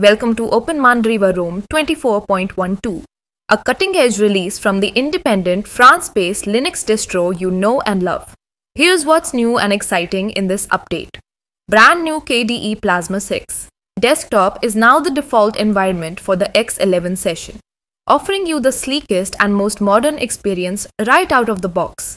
Welcome to OpenMandriva ROM 24.12, a cutting-edge release from the independent France-based Linux distro you know and love. Here's what's new and exciting in this update. Brand new KDE Plasma 6. Desktop is now the default environment for the X11 session, offering you the sleekest and most modern experience right out of the box.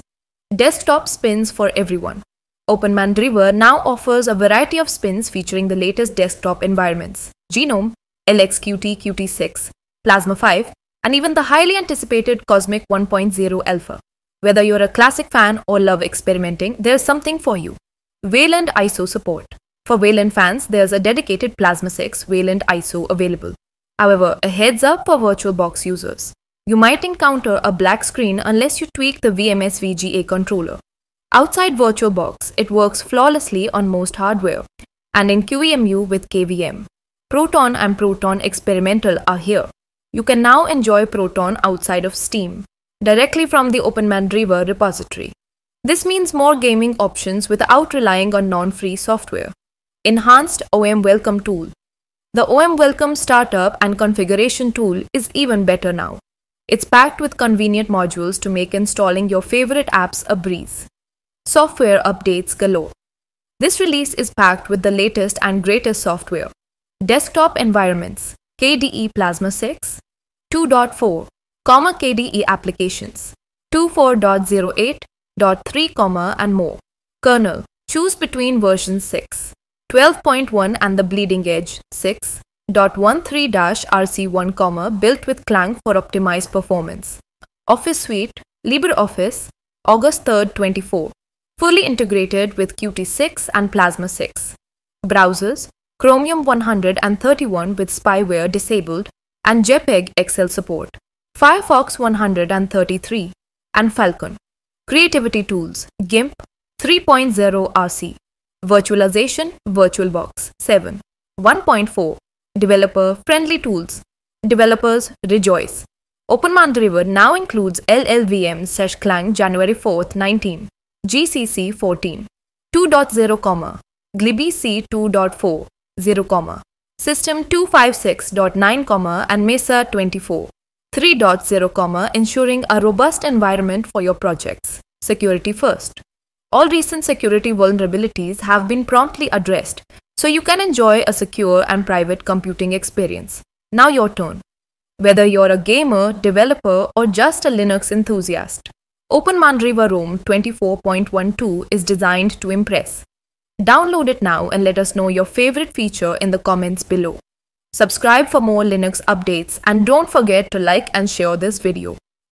Desktop spins for everyone. OpenMandriva now offers a variety of spins featuring the latest desktop environments: GNOME, LXQT, QT6, Plasma 5, and even the highly anticipated Cosmic 1.0 Alpha. Whether you're a classic fan or love experimenting, there's something for you. Wayland ISO support. For Wayland fans, there's a dedicated Plasma 6 Wayland ISO available. However, a heads up for VirtualBox users. You might encounter a black screen unless you tweak the VMSVGA controller. Outside VirtualBox, it works flawlessly on most hardware, and in QEMU with KVM. Proton and Proton Experimental are here. You can now enjoy Proton outside of Steam, directly from the OpenMandriva repository. This means more gaming options without relying on non-free software. Enhanced OM Welcome tool. The OM Welcome startup and configuration tool is even better now. It's packed with convenient modules to make installing your favorite apps a breeze. Software updates galore. This release is packed with the latest and greatest software. Desktop environments, KDE Plasma 6, 2.4, KDE applications, 24.08.3, and more. Kernel, choose between version 6, 12.1 and the bleeding edge, 6.13-RC1, built with Clang for optimized performance. Office Suite, LibreOffice, August 3, 24. Fully integrated with Qt6 and Plasma 6. Browsers, Chromium 131 with spyware disabled and JPEG XL support, Firefox 133 and Falcon. Creativity tools, GIMP 3.0 RC, virtualization VirtualBox 7, 1.4, developer friendly tools, developers rejoice. OpenMandriva now includes LLVM/Clang January 4th 19, GCC 14, 2.0, glibc 2.4. 0, System 256.9, and Mesa 24. 3.0, ensuring a robust environment for your projects. Security first. All recent security vulnerabilities have been promptly addressed, so you can enjoy a secure and private computing experience. Now your turn. Whether you're a gamer, developer, or just a Linux enthusiast, OpenMandriva ROM 24.12 is designed to impress. Download it now and let us know your favorite feature in the comments below. Subscribe for more Linux updates and don't forget to like and share this video.